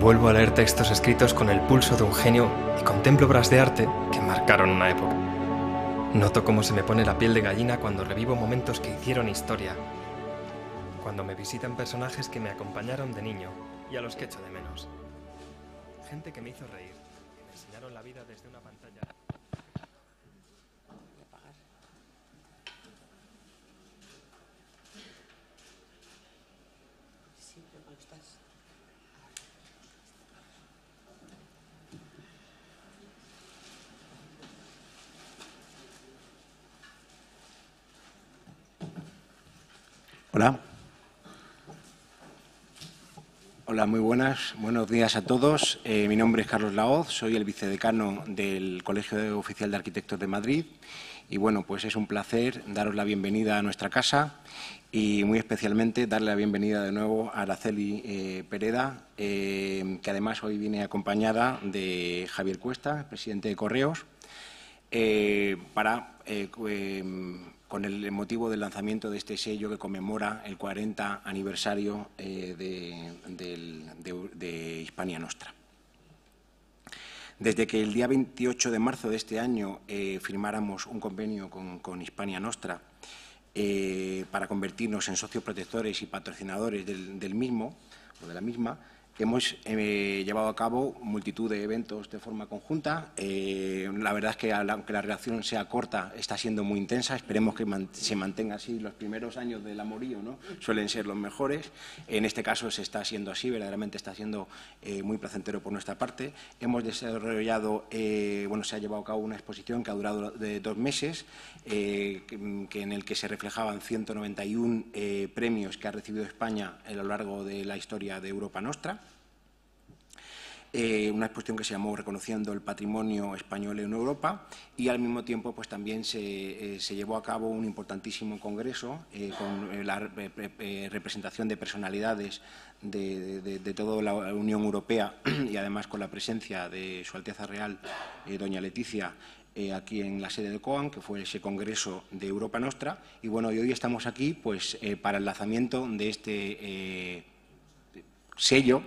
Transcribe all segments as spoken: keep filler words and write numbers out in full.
vuelvo a leer textos escritos con el pulso de un genio y contemplo obras de arte que marcaron una época. Noto cómo se me pone la piel de gallina cuando revivo momentos que hicieron historia, cuando me visitan personajes que me acompañaron de niño y a los que echo de menos. Gente que me hizo reír, que me enseñaron la vida desde una pantalla. Hola. Hola, muy buenas. Buenos días a todos. Eh, mi nombre es Carlos Lahoz, soy el vicedecano del Colegio Oficial de Arquitectos de Madrid y bueno, pues es un placer daros la bienvenida a nuestra casa y muy especialmente darle la bienvenida de nuevo a Araceli eh, Pereda, eh, que además hoy viene acompañada de Javier Cuesta, presidente de Correos, eh, para... Eh, eh, con el motivo del lanzamiento de este sello que conmemora el cuarenta aniversario eh, de, de, de Hispania Nostra. Desde que el día veintiocho de marzo de este año eh, firmáramos un convenio con, con Hispania Nostra eh, para convertirnos en socios protectores y patrocinadores del, del mismo o de la misma, hemos eh, llevado a cabo multitud de eventos de forma conjunta. Eh, la verdad es que, aunque la relación sea corta, está siendo muy intensa. Esperemos que man se mantenga así. Los primeros años del amorío, ¿no?, suelen ser los mejores. En este caso se está haciendo así, verdaderamente está siendo eh, muy placentero por nuestra parte. Hemos desarrollado, eh, bueno, se ha llevado a cabo una exposición que ha durado de dos meses, eh, que en el que se reflejaban ciento noventa y uno eh, premios que ha recibido España a lo largo de la historia de Europa Nostra. Eh, una exposición que se llamó Reconociendo el Patrimonio Español en Europa y al mismo tiempo pues también se, eh, se llevó a cabo un importantísimo congreso eh, con eh, la eh, eh, representación de personalidades de, de, de toda la Unión Europea y además con la presencia de Su Alteza Real, eh, doña Letizia, Eh, aquí en la sede de COAM, que fue ese congreso de Europa Nostra. Y bueno, y hoy estamos aquí pues eh, para el lanzamiento de este eh, sello,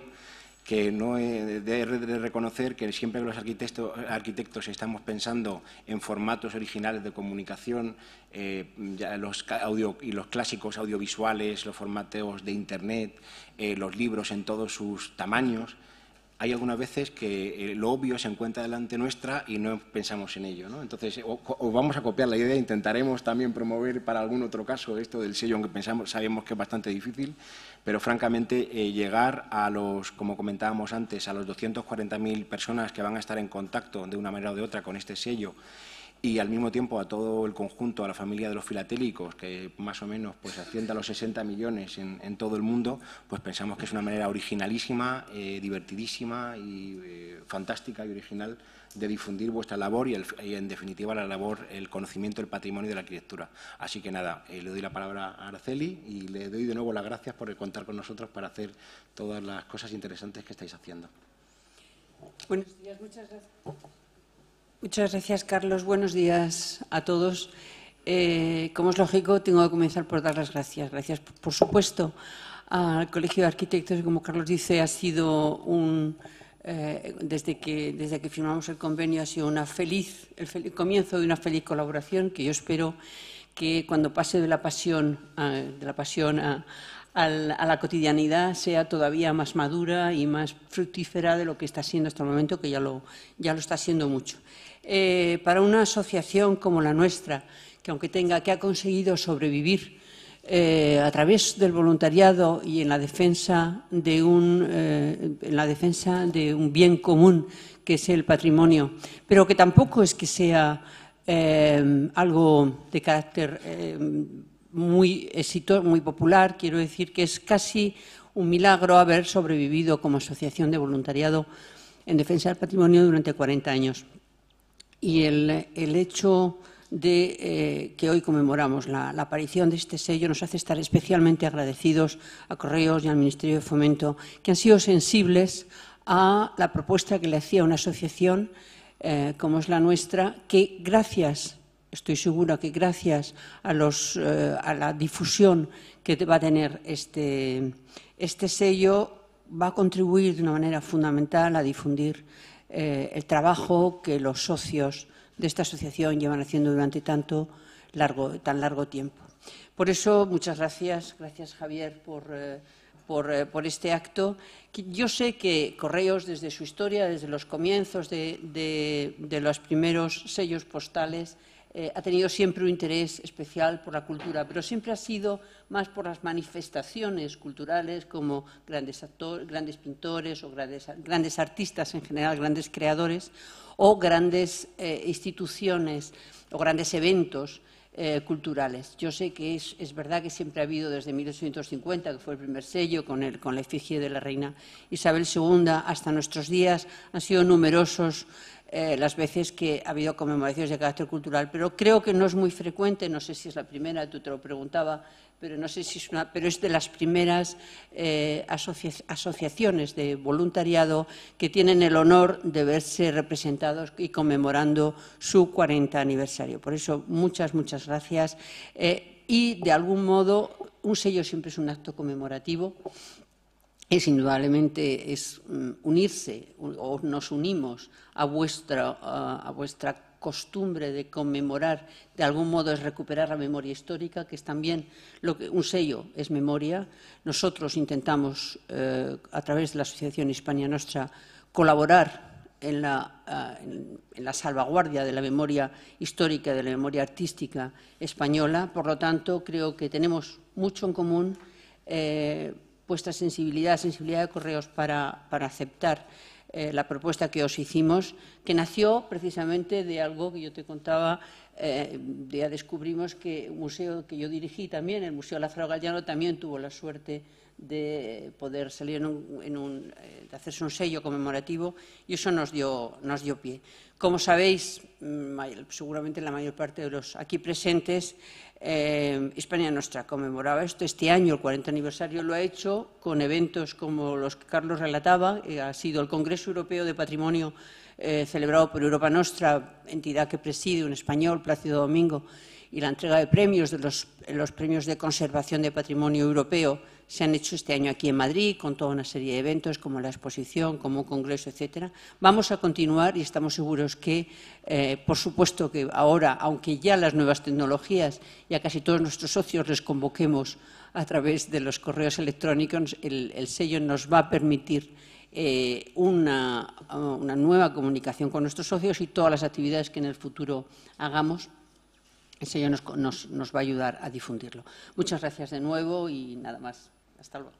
que no he de reconocer que siempre que los arquitectos, arquitectos estamos pensando en formatos originales de comunicación, eh, ya los audio, y los clásicos audiovisuales, los formatos de Internet, eh, los libros en todos sus tamaños, hay algunas veces que eh, lo obvio se encuentra delante nuestra y no pensamos en ello, ¿no? Entonces, o, o vamos a copiar la idea, intentaremos también promover para algún otro caso esto del sello, aunque pensamos, sabemos que es bastante difícil, pero francamente eh, llegar a los, como comentábamos antes, a los doscientas cuarenta mil personas que van a estar en contacto de una manera o de otra con este sello y al mismo tiempo a todo el conjunto, a la familia de los filatélicos, que más o menos pues asciende a los sesenta millones en, en todo el mundo, pues pensamos que es una manera originalísima, eh, divertidísima y eh, fantástica y original de difundir vuestra labor y, el, y, en definitiva, la labor, el conocimiento, el patrimonio de la arquitectura. Así que nada, eh, le doy la palabra a Araceli y le doy de nuevo las gracias por contar con nosotros para hacer todas las cosas interesantes que estáis haciendo. Buenos días, muchas gracias. Muchas gracias, Carlos. Buenos días a todos. Eh, como es lógico, tengo que comenzar por dar las gracias. Gracias, por supuesto, al Colegio de Arquitectos, que, como Carlos dice, ha sido un... Eh, desde, que, desde que firmamos el convenio ha sido una feliz, el, fel, el comienzo de una feliz colaboración que yo espero que cuando pase de la pasión a, de la pasión a, a la cotidianidad sea todavía más madura y más fructífera de lo que está siendo hasta el momento, que ya lo, ya lo está siendo mucho. Eh, para una asociación como la nuestra, que aunque tenga que ha conseguido sobrevivir eh, a través del voluntariado y en la defensa de un eh, en la defensa de un bien común que es el patrimonio, pero que tampoco es que sea eh, algo de carácter eh, muy exitoso, muy popular, quiero decir que es casi un milagro haber sobrevivido como asociación de voluntariado en defensa del patrimonio durante cuarenta años. Y el, el hecho de eh, que hoy conmemoramos la, la aparición de este sello nos hace estar especialmente agradecidos a Correos y al Ministerio de Fomento, que han sido sensibles a la propuesta que le hacía una asociación eh, como es la nuestra, que gracias, estoy segura que gracias a, los, eh, a la difusión que va a tener este, este sello, va a contribuir de una manera fundamental a difundir eh, el trabajo que los socios de esta asociación llevan haciendo durante tanto largo, tan largo tiempo. Por eso, muchas gracias, gracias Javier por, eh, por, eh, por este acto. Yo sé que Correos, desde su historia, desde los comienzos de, de, de los primeros sellos postales, Eh, ha tenido siempre un interés especial por la cultura, pero siempre ha sido más por las manifestaciones culturales como grandes actores, grandes pintores o grandes, grandes artistas en general, grandes creadores o grandes eh, instituciones o grandes eventos eh, culturales. Yo sé que es, es verdad que siempre ha habido desde mil ochocientos cincuenta, que fue el primer sello con, el, con la efigie de la reina Isabel segunda, hasta nuestros días han sido numerosos Eh, las veces que ha habido conmemoraciones de carácter cultural, pero creo que no es muy frecuente, no sé si es la primera, tú te lo preguntaba, pero no sé si es una, pero es de las primeras eh, asocia, asociaciones de voluntariado que tienen el honor de verse representados y conmemorando su cuarenta aniversario. Por eso, muchas, muchas gracias. Eh, y, de algún modo, un sello siempre es un acto conmemorativo. Es indudablemente es unirse o nos unimos a vuestra, a vuestra costumbre de conmemorar, de algún modo es recuperar la memoria histórica, que es también lo que un sello es memoria. Nosotros intentamos, eh, a través de la Asociación Hispania Nostra, colaborar en la, en la salvaguardia de la memoria histórica, de la memoria artística española. Por lo tanto, creo que tenemos mucho en común. Eh, vuestra sensibilidad, sensibilidad de Correos para, para aceptar eh, la propuesta que os hicimos, que nació precisamente de algo que yo te contaba. Eh, ya descubrimos que un museo que yo dirigí también, el Museo Lázaro Galliano, también tuvo la suerte de poder salir en un, en un, de hacerse un sello conmemorativo, y eso nos dio, nos dio pie. Como sabéis, seguramente la mayor parte de los aquí presentes, eh, Hispania Nostra conmemoraba esto. Este año, el cuarenta aniversario, lo ha hecho con eventos como los que Carlos relataba. Eh, ha sido el Congreso Europeo de Patrimonio eh, celebrado por Europa Nostra, entidad que preside un español, Plácido Domingo, y la entrega de premios, de los, los premios de conservación de patrimonio europeo, se han hecho este año aquí en Madrid, con toda una serie de eventos como la exposición, como un congreso, etcétera. Vamos a continuar y estamos seguros que, eh, por supuesto que ahora, aunque ya las nuevas tecnologías y a casi todos nuestros socios les convoquemos a través de los correos electrónicos, el, el sello nos va a permitir Eh, una, una nueva comunicación con nuestros socios, y todas las actividades que en el futuro hagamos, el sello nos, nos, nos va a ayudar a difundirlo. Muchas gracias de nuevo y nada más. Hasta luego.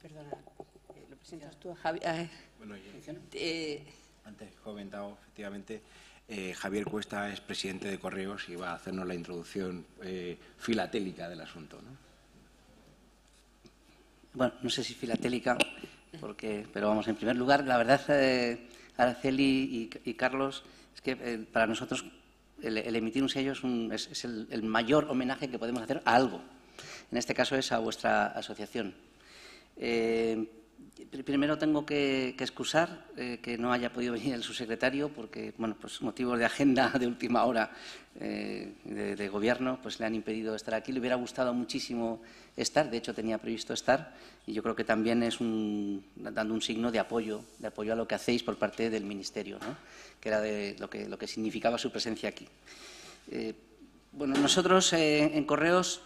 Perdona, ¿lo presentas tú a Javi? Eh, bueno, yo, eh, antes he comentado, efectivamente, Eh, Javier Cuesta es presidente de Correos y va a hacernos la introducción eh, filatélica del asunto, ¿no? Bueno, no sé si filatélica, porque, pero vamos, en primer lugar, la verdad, eh, Araceli y, y Carlos, es que eh, para nosotros el, el emitir un sello es, un, es, es el, el mayor homenaje que podemos hacer a algo. En este caso es a vuestra asociación. Eh, Primero tengo que, que excusar eh, que no haya podido venir el subsecretario porque, bueno, pues motivos de agenda de última hora eh, de, de gobierno, pues le han impedido estar aquí. Le hubiera gustado muchísimo estar, de hecho tenía previsto estar, y yo creo que también es un, dando un signo de apoyo, de apoyo a lo que hacéis por parte del Ministerio, ¿no? Que era de lo que, lo que significaba su presencia aquí. Eh, bueno, nosotros eh, en Correos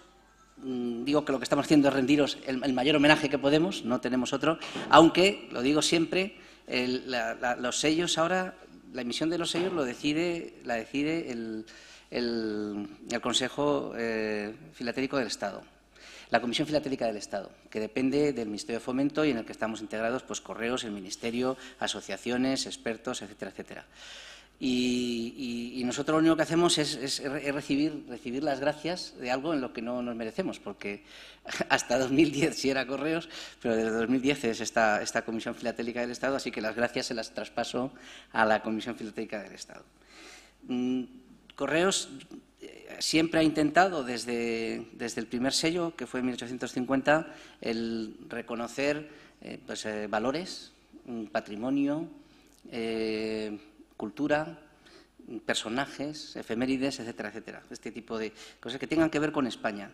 digo que lo que estamos haciendo es rendiros el, el mayor homenaje que podemos, no tenemos otro, aunque, lo digo siempre, el, la, la, los sellos ahora, la emisión de los sellos lo decide, la decide el, el, el Consejo eh, Filatélico del Estado, la Comisión Filatélica del Estado, que depende del Ministerio de Fomento y en el que estamos integrados pues Correos, el Ministerio, asociaciones, expertos, etcétera, etcétera. Y, y, y nosotros lo único que hacemos es, es, es recibir, recibir las gracias de algo en lo que no nos merecemos, porque hasta dos mil diez sí era Correos, pero desde dos mil diez es esta, esta Comisión Filatélica del Estado, así que las gracias se las traspaso a la Comisión Filatélica del Estado. Correos siempre ha intentado, desde, desde el primer sello, que fue en mil ochocientos cincuenta, el reconocer eh, pues, eh, valores, patrimonio, eh, cultura, personajes, efemérides, etcétera, etcétera. Este tipo de cosas que tengan que ver con España.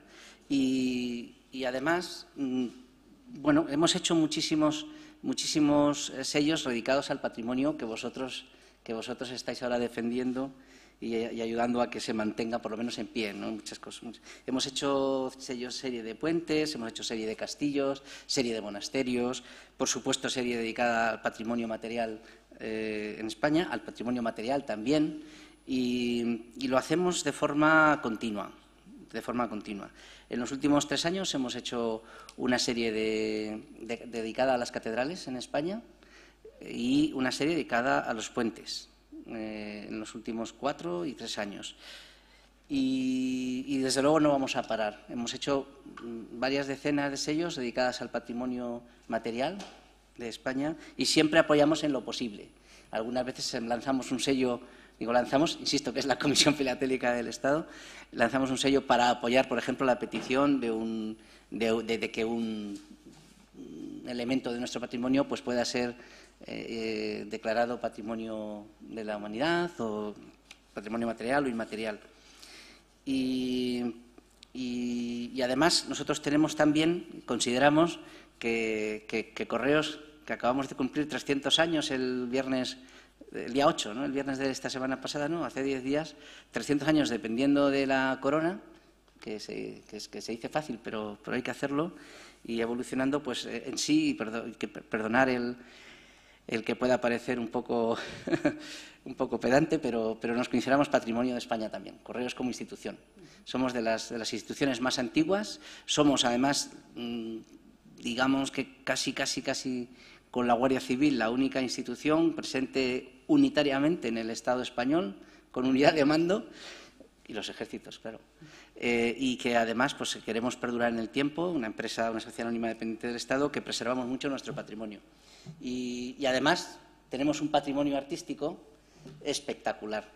Y, y además, bueno, hemos hecho muchísimos, muchísimos sellos dedicados al patrimonio que vosotros, que vosotros estáis ahora defendiendo y, y ayudando a que se mantenga, por lo menos en pie, ¿no? Muchas cosas. Hemos hecho sellos, serie de puentes, hemos hecho serie de castillos, serie de monasterios, por supuesto serie dedicada al patrimonio material eh, en España, al patrimonio material también, y, y lo hacemos de forma continua. de forma continua. En los últimos tres años hemos hecho una serie de, de, dedicada a las catedrales en España y una serie dedicada a los puentes eh, en los últimos cuatro y tres años. Y, y desde luego no vamos a parar. Hemos hecho varias decenas de sellos dedicadas al patrimonio material de España y siempre apoyamos en lo posible. Algunas veces lanzamos un sello. Digo, lanzamos, insisto, que es la Comisión Filatélica del Estado, lanzamos un sello para apoyar, por ejemplo, la petición de, un, de, de, de que un elemento de nuestro patrimonio pues, pueda ser eh, declarado Patrimonio de la Humanidad o patrimonio material o inmaterial. Y, y, y además, nosotros tenemos también, consideramos que, que, que Correos, que acabamos de cumplir trescientos años el viernes, el día ocho, ¿no? El viernes de esta semana pasada, ¿no? Hace diez días, trescientos años dependiendo de la corona, que se, que, que se dice fácil, pero, pero hay que hacerlo, y evolucionando pues en sí, perdón, que, perdonar el, el que pueda parecer un poco, un poco pedante, pero, pero nos consideramos patrimonio de España también, Correos como institución. Somos de las, de las instituciones más antiguas, somos además, digamos que casi, casi, casi con la Guardia Civil, la única institución presente unitariamente en el Estado español, con unidad de mando, y los ejércitos, claro. Eh, y que además pues, queremos perdurar en el tiempo, una empresa, una sociedad anónima dependiente del Estado, que preservamos mucho nuestro patrimonio. Y, y además tenemos un patrimonio artístico espectacular.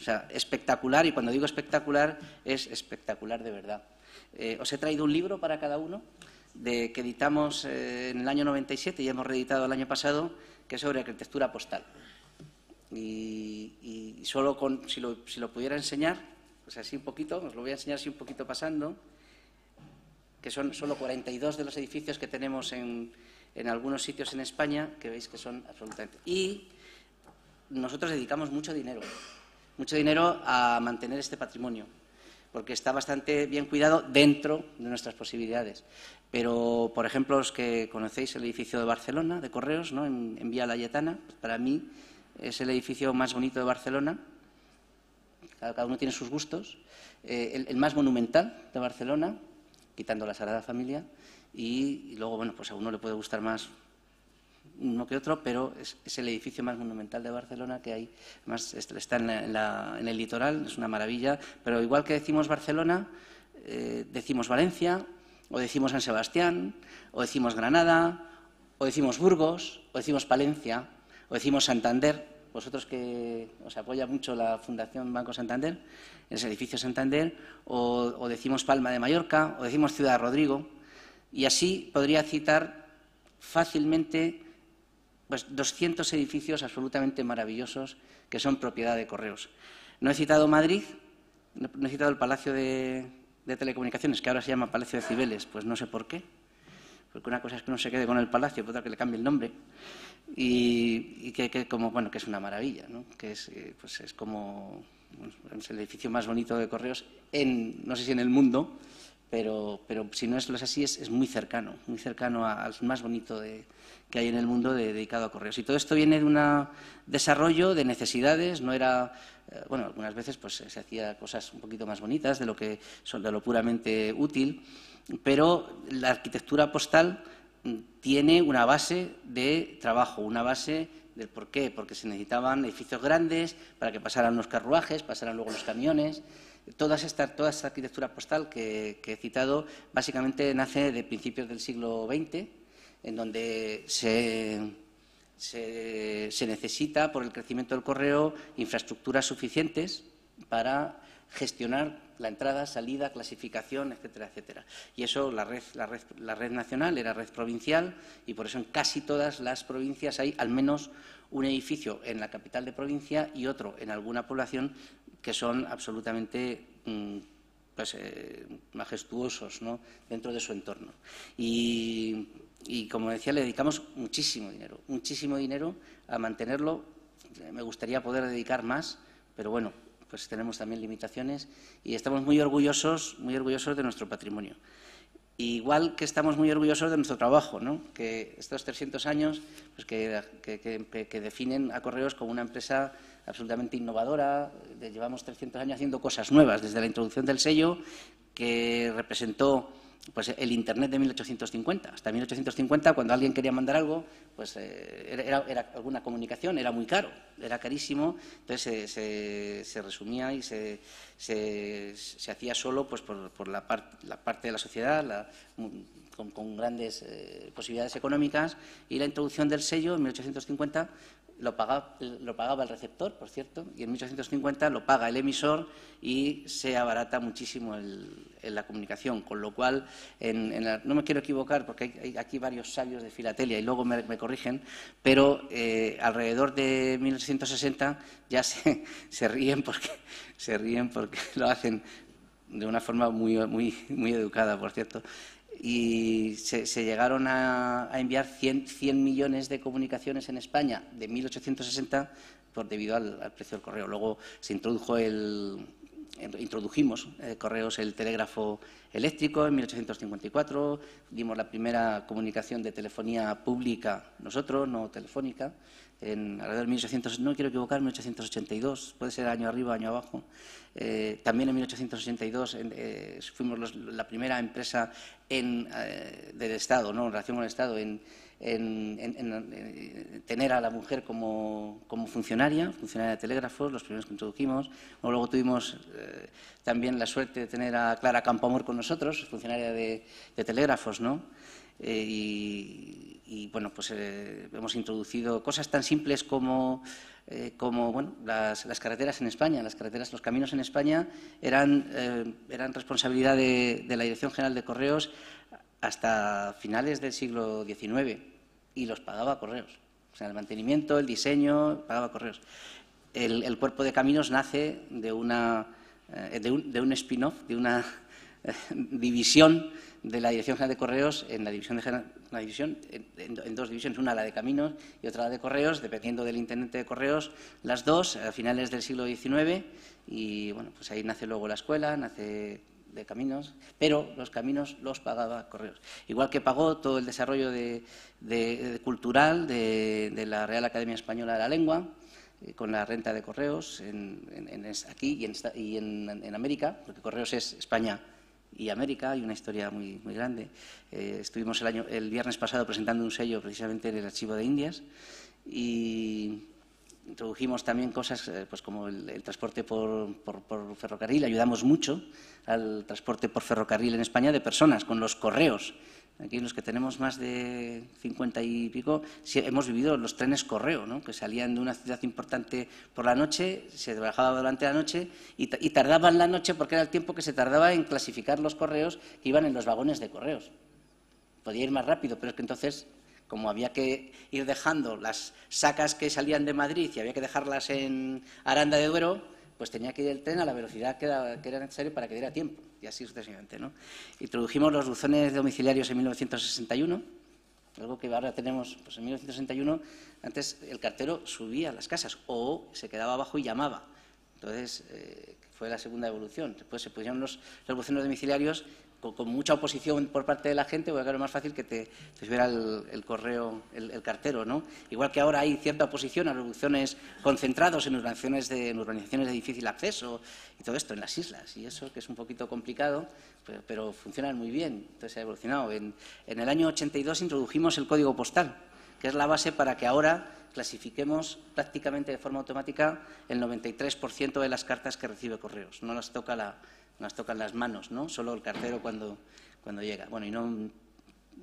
O sea, espectacular, y cuando digo espectacular, es espectacular de verdad. Eh, os he traído un libro para cada uno, de que editamos eh, en el año noventa y siete y hemos reeditado el año pasado, que es sobre arquitectura postal. Y, y solo con, si lo, si lo pudiera enseñar, pues así un poquito, os lo voy a enseñar así un poquito pasando, que son solo cuarenta y dos de los edificios que tenemos en, en algunos sitios en España, que veis que son absolutamente. Y nosotros dedicamos mucho dinero, mucho dinero a mantener este patrimonio, porque está bastante bien cuidado dentro de nuestras posibilidades. Pero, por ejemplo, los que conocéis el edificio de Barcelona, de Correos, ¿no? en, en Vía Layetana, pues para mí es el edificio más bonito de Barcelona. Cada uno tiene sus gustos. Eh, el, el más monumental de Barcelona, quitando la Sagrada Familia. Y, y luego, bueno, pues a uno le puede gustar más uno que otro, pero es, es el edificio más monumental de Barcelona que hay. Además, está en, la, en, la, en el litoral, es una maravilla. Pero igual que decimos Barcelona, eh, decimos Valencia, o decimos San Sebastián, o decimos Granada, o decimos Burgos, o decimos Palencia, o decimos Santander. Vosotros que os apoya mucho la Fundación Banco Santander, en ese edificio Santander, o, o decimos Palma de Mallorca, o decimos Ciudad Rodrigo. Y así podría citar fácilmente pues, doscientos edificios absolutamente maravillosos que son propiedad de Correos. No he citado Madrid, no he citado el Palacio de... de Telecomunicaciones, que ahora se llama Palacio de Cibeles, pues no sé por qué, porque una cosa es que uno se quede con el palacio, otra que le cambie el nombre, y, y que, que, como, bueno, que es una maravilla, ¿no? Que es, eh, pues es como es el edificio más bonito de Correos, en, no sé si en el mundo, pero, pero si no es, lo es así, es, es muy cercano, muy cercano al más bonito de, que hay en el mundo de, dedicado a Correos. Y todo esto viene de un desarrollo de necesidades, no era... Bueno, algunas veces pues, se hacía cosas un poquito más bonitas de lo que son de lo puramente útil, pero la arquitectura postal tiene una base de trabajo, una base del por qué, porque se necesitaban edificios grandes para que pasaran los carruajes, pasaran luego los camiones. Toda esta, toda esta arquitectura postal que, que he citado básicamente nace de principios del siglo veinte, en donde se... Se, se necesita, por el crecimiento del correo, infraestructuras suficientes para gestionar la entrada, salida, clasificación, etcétera, etcétera. Y eso, la red, la red, la red nacional era red provincial, y por eso en casi todas las provincias hay al menos un edificio en la capital de provincia y otro en alguna población que son absolutamente pues, eh, majestuosos, ¿no?, dentro de su entorno. Y, y, como decía, le dedicamos muchísimo dinero, muchísimo dinero a mantenerlo. Me gustaría poder dedicar más, pero bueno, pues tenemos también limitaciones y estamos muy orgullosos, muy orgullosos de nuestro patrimonio. Igual que estamos muy orgullosos de nuestro trabajo, ¿no?, que estos trescientos años pues que, que, que, que definen a Correos como una empresa absolutamente innovadora. Llevamos trescientos años haciendo cosas nuevas, desde la introducción del sello, que representó pues el Internet de mil ochocientos cincuenta. Hasta mil ochocientos cincuenta, cuando alguien quería mandar algo, pues eh, era, era alguna comunicación, era muy caro, era carísimo. Entonces se, se, se resumía y se, se, se hacía solo pues por, por la, part, la parte de la sociedad, la, con, con grandes eh, posibilidades económicas. Y la introducción del sello en mil ochocientos cincuenta lo pagaba, lo pagaba el receptor, por cierto, y en mil ochocientos cincuenta lo paga el emisor y se abarata muchísimo el, el, la comunicación. Con lo cual, en, en la, no me quiero equivocar porque hay, hay aquí varios sabios de filatelia y luego me, me corrigen, pero eh, alrededor de mil ochocientos sesenta ya se, se, ríen porque, se ríen porque lo hacen de una forma muy, muy, muy educada, por cierto. Y se, se llegaron a, a enviar cien, cien millones de comunicaciones en España de mil ochocientos sesenta por debido al, al precio del correo. Luego se introdujo el, introdujimos eh, Correos el telégrafo eléctrico en mil ochocientos cincuenta y cuatro, dimos la primera comunicación de telefonía pública nosotros, no telefónica, en alrededor de mil ochocientos, no quiero equivocar, mil ochocientos ochenta y dos, puede ser año arriba, año abajo. Eh, también en mil ochocientos ochenta y dos en, eh, fuimos los, la primera empresa en, eh, del Estado, ¿no?, en relación con el Estado, en, en, en, en, en tener a la mujer como, como funcionaria, funcionaria de telégrafos, los primeros que introdujimos. Luego tuvimos eh, también la suerte de tener a Clara Campoamor con nosotros, funcionaria de, de telégrafos, ¿no? Eh, y, y bueno, pues eh, hemos introducido cosas tan simples como, eh, como bueno, las, las carreteras en España. Las carreteras, los caminos en España eran, eh, eran responsabilidad de, de la Dirección General de Correos hasta finales del siglo diecinueve y los pagaba Correos. O sea, el mantenimiento, el diseño, pagaba Correos. El, el cuerpo de caminos nace de, una, eh, de un, de un spin-off, de una eh, división de la Dirección General de Correos en, la división de, la división, en, en dos divisiones, una la de Caminos y otra la de Correos, dependiendo del intendente de Correos, las dos a finales del siglo diecinueve, y bueno, pues ahí nace luego la escuela, nace de Caminos, pero los caminos los pagaba Correos. Igual que pagó todo el desarrollo de, de, de cultural de, de la Real Academia Española de la Lengua, con la renta de Correos en, en, en, aquí y, en, y en, en América, porque Correos es España y América, hay una historia muy, muy grande. Eh, estuvimos el, año, el viernes pasado presentando un sello precisamente en el Archivo de Indias y introdujimos también cosas eh, pues como el, el transporte por, por, por ferrocarril. Ayudamos mucho al transporte por ferrocarril en España de personas con los correos. Aquí los que tenemos más de cincuenta y pico, sí, hemos vivido los trenes correo, ¿no?, que salían de una ciudad importante por la noche, se trabajaba durante la noche y, y tardaban la noche porque era el tiempo que se tardaba en clasificar los correos que iban en los vagones de correos. Podía ir más rápido, pero es que entonces, como había que ir dejando las sacas que salían de Madrid y había que dejarlas en Aranda de Duero, pues tenía que ir el tren a la velocidad que era, que era necesario para que diera tiempo, y así sucesivamente, ¿no? Introdujimos los buzones domiciliarios en mil novecientos sesenta y uno, algo que ahora tenemos. Pues en mil novecientos sesenta y uno, antes el cartero subía a las casas o se quedaba abajo y llamaba. Entonces, eh, fue la segunda evolución. Después se pusieron los, los buzones domiciliarios con, con mucha oposición por parte de la gente, porque era más fácil que te, te subiera el, el correo, el, el cartero, ¿no? Igual que ahora hay cierta oposición a los buzones concentrados en urbanizaciones, de, en urbanizaciones de difícil acceso y todo esto, en las islas, y eso que es un poquito complicado, pero, pero funcionan muy bien, entonces ha evolucionado. En, en el año ochenta y dos introdujimos el código postal, que es la base para que ahora clasifiquemos prácticamente de forma automática el noventa y tres por ciento de las cartas que recibe Correos. No las toca la, nos tocan las manos, ¿no?, solo el cartero cuando, cuando llega. Bueno, y no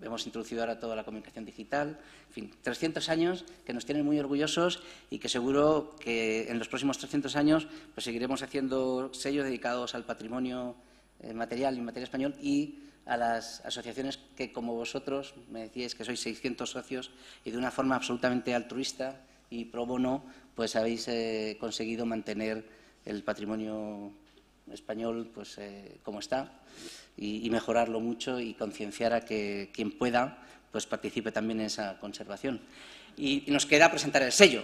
hemos introducido ahora toda la comunicación digital. En fin, trescientos años que nos tienen muy orgullosos y que seguro que en los próximos trescientos años pues seguiremos haciendo sellos dedicados al patrimonio eh, material y material español y a las asociaciones que, como vosotros, me decíais que sois seiscientos socios y de una forma absolutamente altruista y pro bono, pues habéis eh, conseguido mantener el patrimonio español pues eh, como está y, y mejorarlo mucho y concienciar a que quien pueda pues participe también en esa conservación. Y, y nos queda presentar el sello,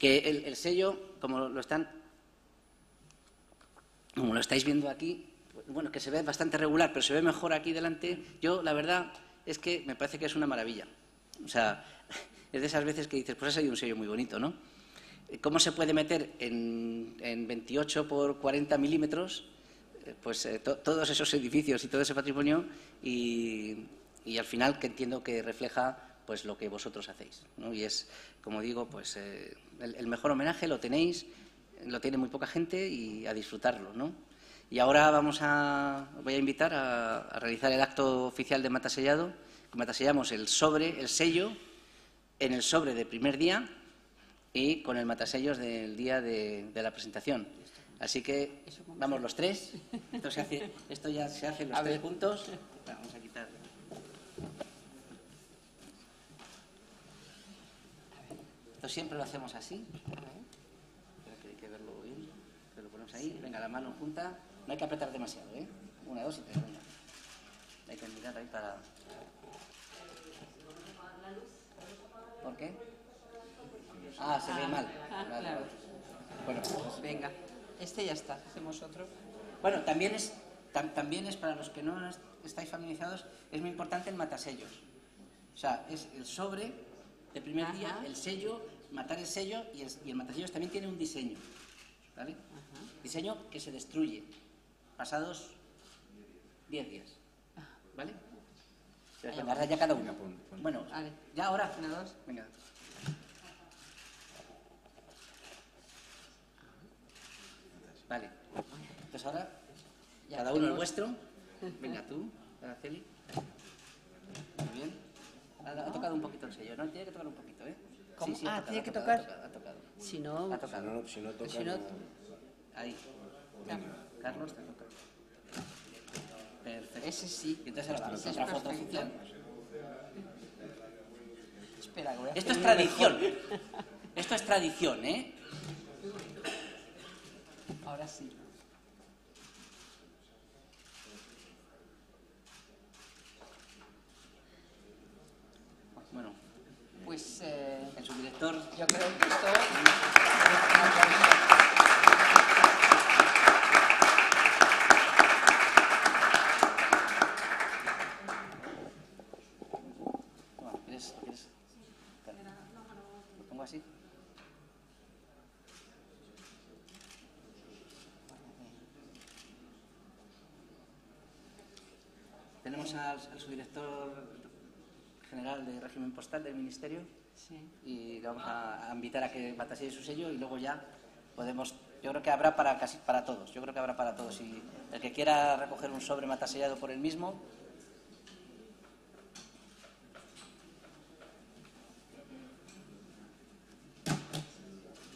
que el, el sello, como lo están, como lo estáis viendo aquí, bueno, que se ve bastante regular, pero se ve mejor aquí delante. Yo, la verdad, es que me parece que es una maravilla. O sea, es de esas veces que dices, pues has hecho un sello muy bonito, ¿no? ¿Cómo se puede meter en, en veintiocho por cuarenta milímetros pues, eh, to, todos esos edificios y todo ese patrimonio y, y al final que entiendo que refleja pues, lo que vosotros hacéis, ¿no? Y es, como digo, pues eh, el, el mejor homenaje lo tenéis, lo tiene muy poca gente y a disfrutarlo, ¿no? Y ahora vamos a, voy a invitar a, a realizar el acto oficial de matasellado. Matasellamos el sobre, el sello, en el sobre de primer día y con el matasellos del día de, de la presentación. Así que vamos los tres. Esto, se hace, esto ya se hace los tres juntos. Vamos a quitar. Esto siempre lo hacemos así. Que hay que verlo bien. Que lo ponemos ahí. Venga, la mano junta. No hay que apretar demasiado, ¿eh? Una, dos y tres. Venga. Hay que mirar ahí para... ¿Por qué? Ah, se ve ah, mal. Ah, vale, claro. Bueno, pues venga. Este ya está. Hacemos otro. Bueno, también es, tam, también es para los que no estáis familiarizados, es muy importante el matasellos. O sea, es el sobre de primer Ajá. día, el sello, matar el sello y el, y el matasellos también tiene un diseño. ¿Vale? Ajá. Diseño que se destruye pasados diez días. ¿Vale? Se las agarra ya cada uno. Venga, pon, pon. Bueno, vale. Ya ahora. Una, dos. Venga. Vale. Entonces ahora, cada uno el vuestro. Venga, tú, Araceli. Muy bien. Ha, ha tocado un poquito el sello, ¿no? Tiene que tocar un poquito, ¿eh? ¿Cómo? Sí, sí, ah, tocado, tiene que tocar. Ha tocado, ha tocado. Si no... Ha tocado. Si no, si no toca... Si no... No... Ahí. Venga. Carlos, te toca. Perfecto. Ese sí. Entonces ahora vamos. Otra foto oficial. Espera, que voy a... Esto es tradición. Esto es tradición, ¿eh? Ahora sí. Bueno, pues eh, el subdirector, yo creo que esto... Bueno, ¿quieres? ¿Quieres? ¿Lo pongo así? Tenemos al, al subdirector general de régimen postal del Ministerio sí. y le vamos a, a invitar a que batasee su sello y luego ya podemos... Yo creo que habrá para casi para todos, yo creo que habrá para todos. Y el que quiera recoger un sobre matasellado por él mismo...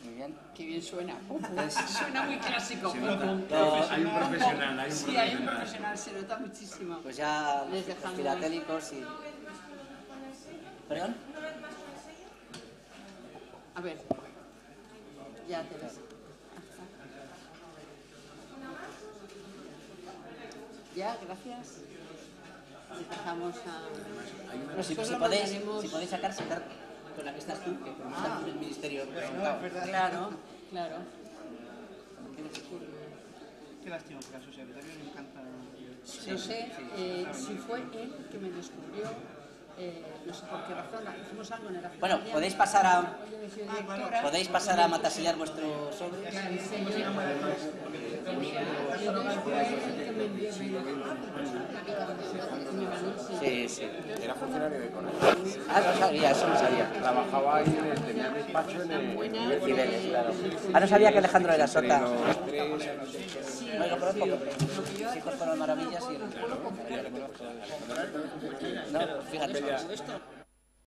Muy bien. Qué bien suena. Pues, suena muy clásico. Nota, pues, hay un profesional, hay un sí, profesional. Sí, hay un profesional, se nota muchísimo. Pues ya los, los filatélicos y... ¿Perdón? A ver. Ya te ves. Ya, gracias. Dejamos a... No, si, si, podéis, si podéis sacar, sacar... Con la que estás tú, que ah, está en el Ministerio representado. No, claro, claro. Qué lástima, porque a su secretario le encanta... Sí, no sé, sí, eh, si fue él que me descubrió, eh, no sé por qué razón, hicimos algo en el... Bueno, podéis pasar a... Ah, bueno. Podéis pasar a matasellar vuestro sobre. Sí, sí. Era funcionario de Correos. Ah, no sabía, eso no sabía. Trabajaba ahí, tenía el despacho en el Cibeles, claro. Ah, no sabía que Alejandro de la Sota. No lo conozco. Los hijos fueron maravillas y... No, fíjate.